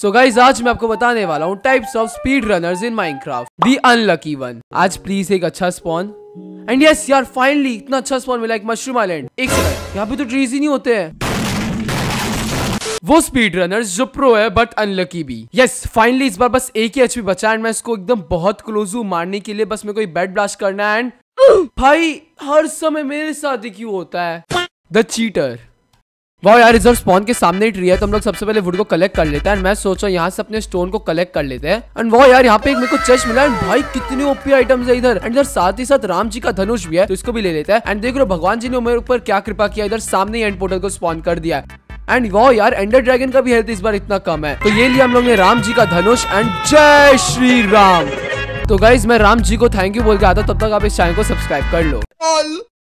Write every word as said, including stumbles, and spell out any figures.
सो so guys आज मैं आपको बताने वाला हूँ types of speed runners in Minecraft the unlucky one. आज प्लीज एक अच्छा स्पॉन एंड यस यार फाइनली इतना अच्छा स्पॉन मिला एक मशरूम आइलैंड। एक सेकंड, यहाँ पे तो ट्रीज ही नहीं होते हैं। वो स्पीड रनर्स जो प्रो है बट अनलकी भी। यस फाइनली इस बार बस एक ही एचपी बचा है एंड मैं इसको एकदम बहुत क्लोज हूँ मारने के लिए। बस मेरे को ये बैट ब्लास्ट करना है एंड भाई हर समय मेरे साथ ही क्यों होता है द चीटर। वाह यार रिजर्व स्पॉन के सामने ही ट्री है तो हम लोग सबसे पहले वुड को कलेक्ट कर लेते हैं एंड मैं सोचा यहाँ से अपने स्टोन को कलेक्ट कर लेते हैं। एंड वाह यार यहाँ पे एक मेरे को चेस्ट मिला एंड भाई कितने ओपी आइटम्स है इधर। एंड इधर साथ ही साथ राम जी का धनुष भी है तो इसको भी ले लेते हैं। एंड देख लो भगवान जी ने मेरे ऊपर क्या कृपा किया, इधर सामने एंड पोर्टल को स्पॉन कर दिया। एंड वाह यार एंडर ड्रैगन का भी हेल्थ इस बार इतना कम है तो ये लिया हम लोग ने राम जी का धनुष एंड जय श्री राम। तो गाइज मैं राम जी को थैंक यू बोल के आता हूँ, तब तक आप इस चैनल को सब्सक्राइब कर लो।